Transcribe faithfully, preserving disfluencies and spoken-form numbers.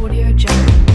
Audio Jungle.